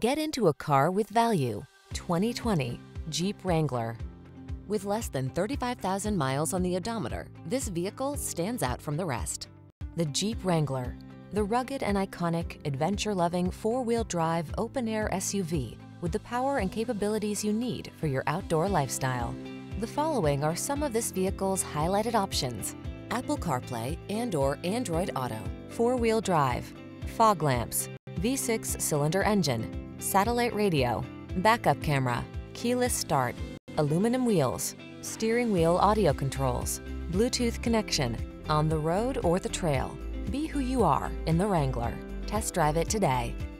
Get into a car with value. 2020 Jeep Wrangler. With less than 35,000 miles on the odometer, this vehicle stands out from the rest. The Jeep Wrangler, the rugged and iconic, adventure-loving four-wheel drive open-air SUV with the power and capabilities you need for your outdoor lifestyle. The following are some of this vehicle's highlighted options: Apple CarPlay and/or Android Auto, four-wheel drive, fog lamps, V6 cylinder engine, satellite radio, backup camera, keyless start, aluminum wheels, steering wheel audio controls, Bluetooth connection. On the road or the trail, be who you are in the Wrangler. Test drive it today.